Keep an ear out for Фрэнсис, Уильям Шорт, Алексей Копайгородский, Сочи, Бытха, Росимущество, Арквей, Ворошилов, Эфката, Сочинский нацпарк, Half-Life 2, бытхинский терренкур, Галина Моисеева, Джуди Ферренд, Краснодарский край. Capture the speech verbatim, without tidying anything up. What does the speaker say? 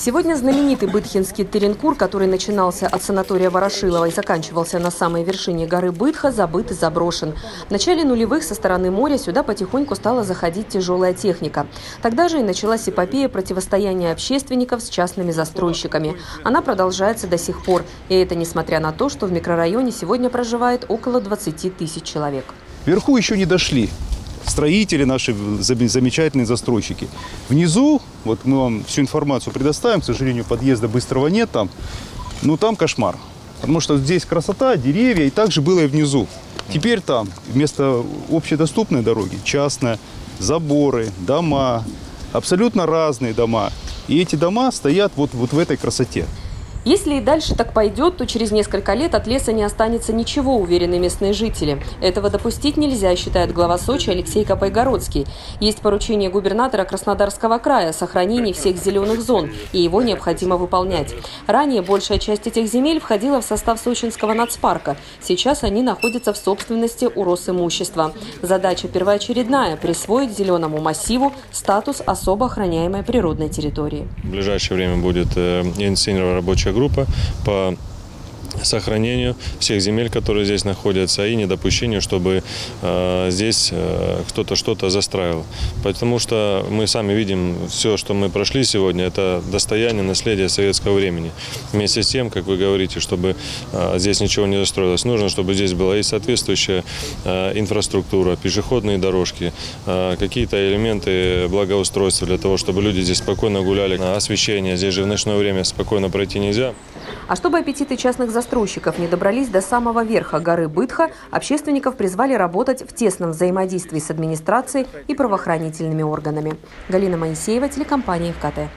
Сегодня знаменитый бытхинский терренкур, который начинался от санатория Ворошилова и заканчивался на самой вершине горы Бытха, забыт и заброшен. В начале нулевых со стороны моря сюда потихоньку стала заходить тяжелая техника. Тогда же и началась эпопея противостояния общественников с частными застройщиками. Она продолжается до сих пор. И это несмотря на то, что в микрорайоне сегодня проживает около двадцати тысяч человек. Вверху еще не дошли строители, наши замечательные застройщики. Внизу, вот мы вам всю информацию предоставим, к сожалению, подъезда быстрого нет там, ну там кошмар. Потому что здесь красота, деревья, и так же было и внизу. Теперь там вместо общедоступной дороги частная, заборы, дома, абсолютно разные дома. И эти дома стоят вот, вот в этой красоте. Если и дальше так пойдет, то через несколько лет от леса не останется ничего, уверены местные жители. Этого допустить нельзя, считает глава Сочи Алексей Копайгородский. Есть поручение губернатора Краснодарского края о сохранении всех зеленых зон, и его необходимо выполнять. Ранее большая часть этих земель входила в состав Сочинского нацпарка. Сейчас они находятся в собственности у Росимущества. Задача первоочередная – присвоить зеленому массиву статус особо охраняемой природной территории. В ближайшее время будет инициирована рабочая группа по сохранению всех земель, которые здесь находятся, и недопущению, чтобы э, здесь э, кто-то что-то застраивал. Потому что мы сами видим, все, что мы прошли сегодня, это достояние, наследие советского времени. Вместе с тем, как вы говорите, чтобы э, здесь ничего не застроилось, нужно, чтобы здесь была и соответствующая э, инфраструктура, пешеходные дорожки, э, какие-то элементы благоустройства для того, чтобы люди здесь спокойно гуляли. Освещение, здесь же в ночное время спокойно пройти нельзя. А чтобы аппетиты частных застройщиков не добрались до самого верха горы Бытха, общественников призвали работать в тесном взаимодействии с администрацией и правоохранительными органами. Галина Моисеева, телекомпания «Эфката».